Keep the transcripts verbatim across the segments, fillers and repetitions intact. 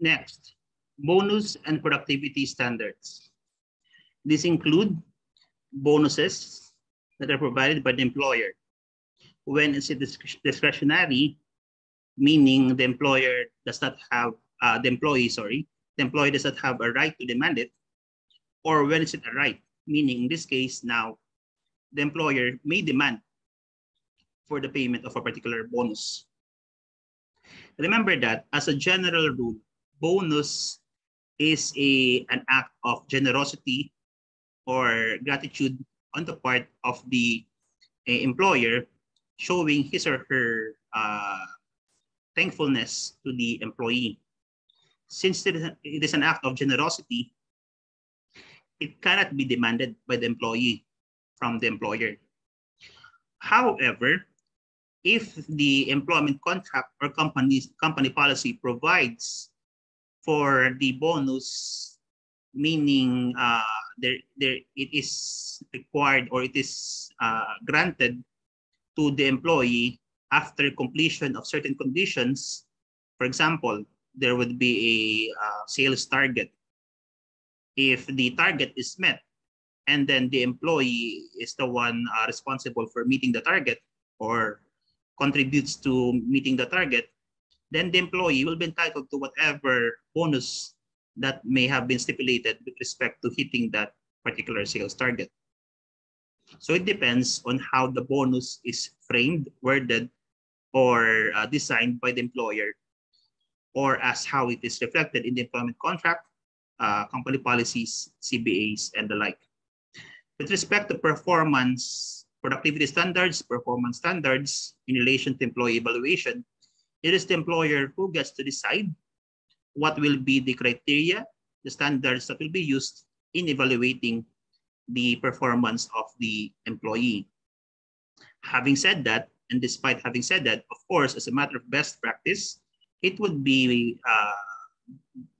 Next, bonus and productivity standards. These include bonuses that are provided by the employer when it's discretionary, meaning the employer does not have uh, the employee, sorry, the employee does not have a right to demand it, or when it's a right, meaning in this case now, the employer may demand for the payment of a particular bonus. Remember that as a general rule, bonus is a, an act of generosity or gratitude on the part of the uh, employer, showing his or her uh, thankfulness to the employee. Since it is, a, it is an act of generosity, it cannot be demanded by the employee from the employer. However, if the employment contract or company's company policy provides for the bonus, meaning uh, there, there it is required or it is uh, granted to the employee after completion of certain conditions, for example, there would be a uh, sales target. If the target is met, and then the employee is the one uh, responsible for meeting the target or contributes to meeting the target, then the employee will be entitled to whatever bonus that may have been stipulated with respect to hitting that particular sales target. So it depends on how the bonus is framed, worded, or uh, designed by the employer, or as how it is reflected in the employment contract, uh, company policies, C B As, and the like. With respect to performance, productivity standards, performance standards in relation to employee evaluation, it is the employer who gets to decide what will be the criteria, the standards that will be used in evaluating the performance of the employee. Having said that, and despite having said that, of course, as a matter of best practice, it would be uh,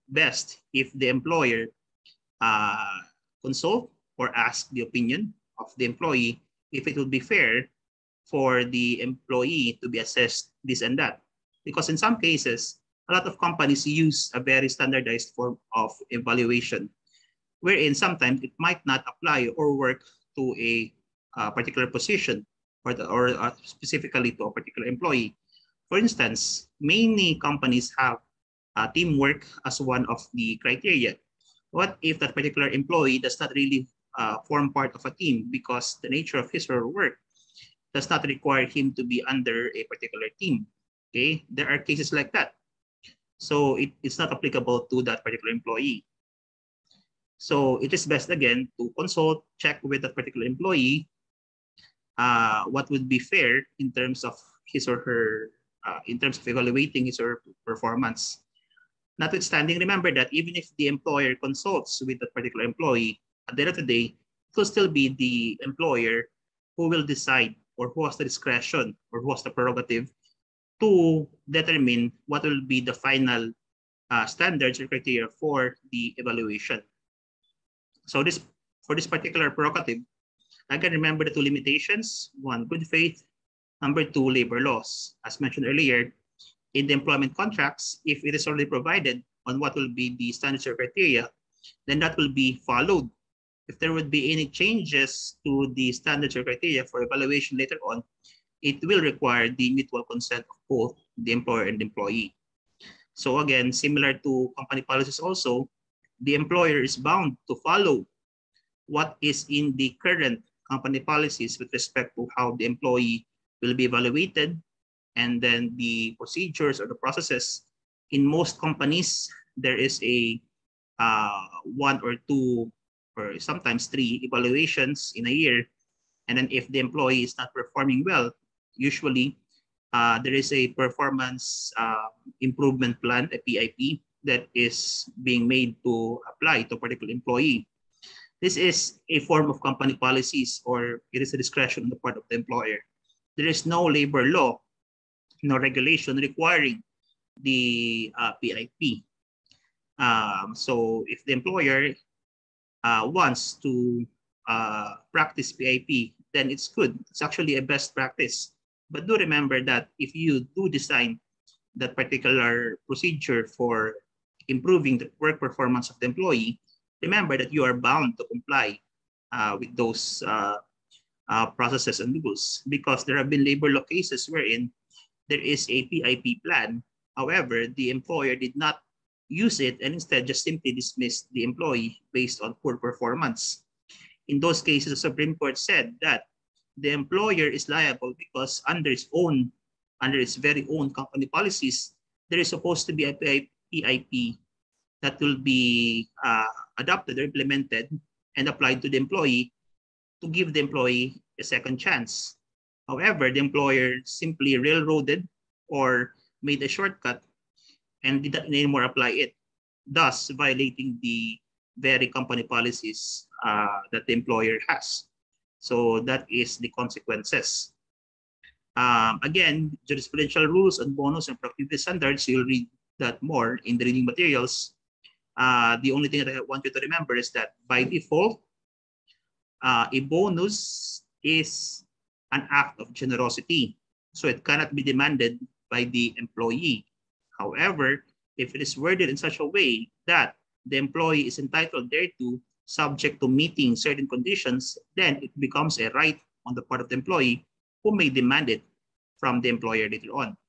best if the employer uh, consult or ask the opinion of the employee if it would be fair for the employee to be assessed this and that. Because in some cases, a lot of companies use a very standardized form of evaluation, wherein sometimes it might not apply or work to a uh, particular position or, the, or uh, specifically to a particular employee. For instance, many companies have uh, teamwork as one of the criteria. What if that particular employee does not really uh, form part of a team because the nature of his or her work does not require him to be under a particular team? Okay, there are cases like that. So it, it's not applicable to that particular employee. So it is best, again, to consult, check with that particular employee uh, what would be fair in terms of his or her, uh, in terms of evaluating his or her performance. Notwithstanding, remember that even if the employer consults with that particular employee, at the end of the day, it will still be the employer who will decide, or who has the discretion, or who has the prerogative to determine what will be the final uh, standards or criteria for the evaluation. So this, for this particular prerogative, I can remember the two limitations. One, good faith. Number two, labor laws. As mentioned earlier, in the employment contracts, if it is already provided on what will be the standards or criteria, then that will be followed. If there would be any changes to the standards or criteria for evaluation later on, it will require the mutual consent of both the employer and the employee. So again, similar to company policies also, the employer is bound to follow what is in the current company policies with respect to how the employee will be evaluated, and then the procedures or the processes. In most companies, there is a uh, one or two or sometimes three evaluations in a year. And then if the employee is not performing well, usually uh, there is a performance uh, improvement plan, a P I P, that is being made to apply to a particular employee. This is a form of company policies, or it is a discretion on the part of the employer. There is no labor law, no regulation requiring the uh, P I P. Um, so if the employer uh, wants to uh, practice P I P, then it's good. It's actually a best practice. But do remember that if you do design that particular procedure for improving the work performance of the employee, remember that you are bound to comply uh, with those uh, uh, processes and rules, because there have been labor law cases wherein there is a P I P plan. However, the employer did not use it and instead just simply dismissed the employee based on poor performance. In those cases, the Supreme Court said that the employer is liable because under its own, under its very own company policies, there is supposed to be a P I P that will be uh, adopted or implemented and applied to the employee to give the employee a second chance. However, the employer simply railroaded or made a shortcut and did not anymore apply it, thus violating the very company policies uh, that the employer has. So that is the consequences. Um, again, jurisprudential rules on bonus and productivity standards, you'll read that more in the reading materials. Uh, the only thing that I want you to remember is that by default, uh, a bonus is an act of generosity, so it cannot be demanded by the employee. However, if it is worded in such a way that the employee is entitled thereto subject to meeting certain conditions, then it becomes a right on the part of the employee who may demand it from the employer later on.